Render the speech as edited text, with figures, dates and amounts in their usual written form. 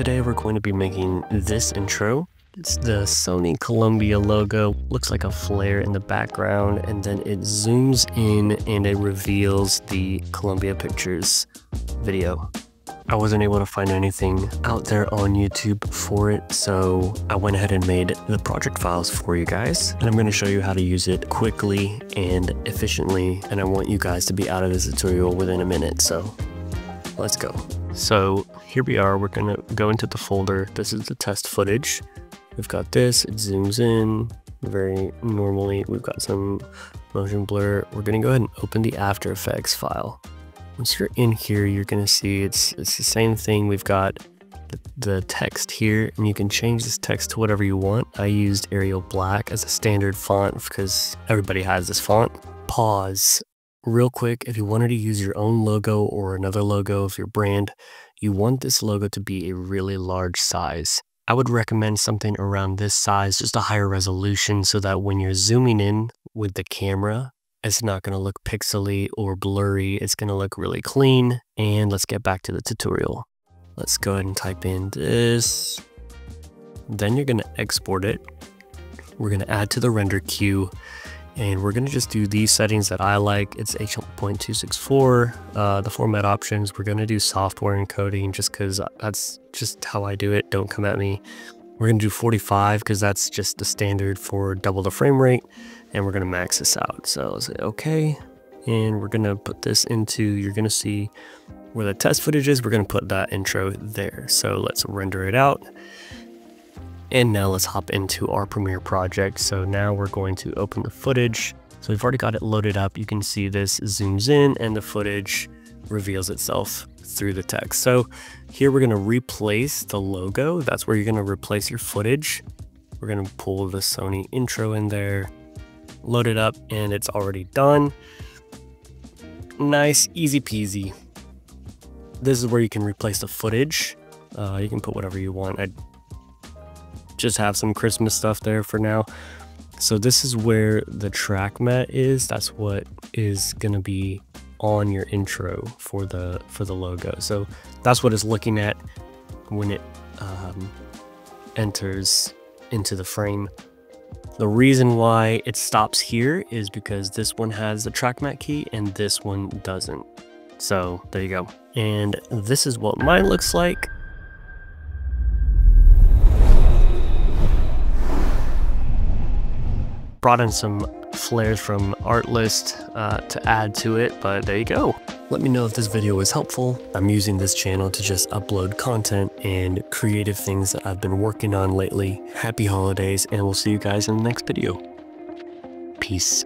Today we're going to be making this intro. It's the Sony Columbia logo, looks like a flare in the background, and then it zooms in and it reveals the Columbia Pictures video. I wasn't able to find anything out there on YouTube for it, so I went ahead and made the project files for you guys, and I'm going to show you how to use it quickly and efficiently, and I want you guys to be out of this tutorial within a minute, so let's go. So here we are, we're going to go into the folder. This is the test footage. We've got this, it zooms in very normally. We've got some motion blur. We're going to go ahead and open the After Effects file. Once you're in here, you're going to see it's the same thing. We've got the text here, and you can change this text to whatever you want. I used Arial Black as a standard font because everybody has this font. Pause. Real quick, if you wanted to use your own logo or another logo of your brand, you want this logo to be a really large size. I would recommend something around this size, just a higher resolution, so that when you're zooming in with the camera, it's not going to look pixely or blurry. It's going to look really clean. And let's get back to the tutorial. Let's go ahead and type in this. Then you're going to export it. We're going to add to the render queue. And we're going to just do these settings that I like. It's H.264. The format options. We're going to do software encoding just because that's just how I do it. Don't come at me. We're going to do 45 because that's just the standard for double the frame rate, and we're going to max this out. So I'll say okay, and we're going to put this into, you're going to see where the test footage is. We're going to put that intro there. So let's render it out. And now let's hop into our Premiere project. So now we're going to open the footage. So we've already got it loaded up. You can see this zooms in and the footage reveals itself through the text. So here we're going to replace the logo. That's where you're going to replace your footage. We're going to pull the Sony intro in there, load it up, and it's already done. Nice, easy peasy. This is where you can replace the footage. You can put whatever you want. I just have some Christmas stuff there for now. So this is where the track mat is. That's what is going to be on your intro for the logo. So that's what it's looking at when it enters into the frame. The reason why it stops here is because this one has the track mat key and this one doesn't. So there you go. And this is what mine looks like. Brought in some flares from Artlist to add to it, but there you go. Let me know if this video was helpful. I'm using this channel to just upload content and creative things that I've been working on lately. Happy holidays, and we'll see you guys in the next video. Peace.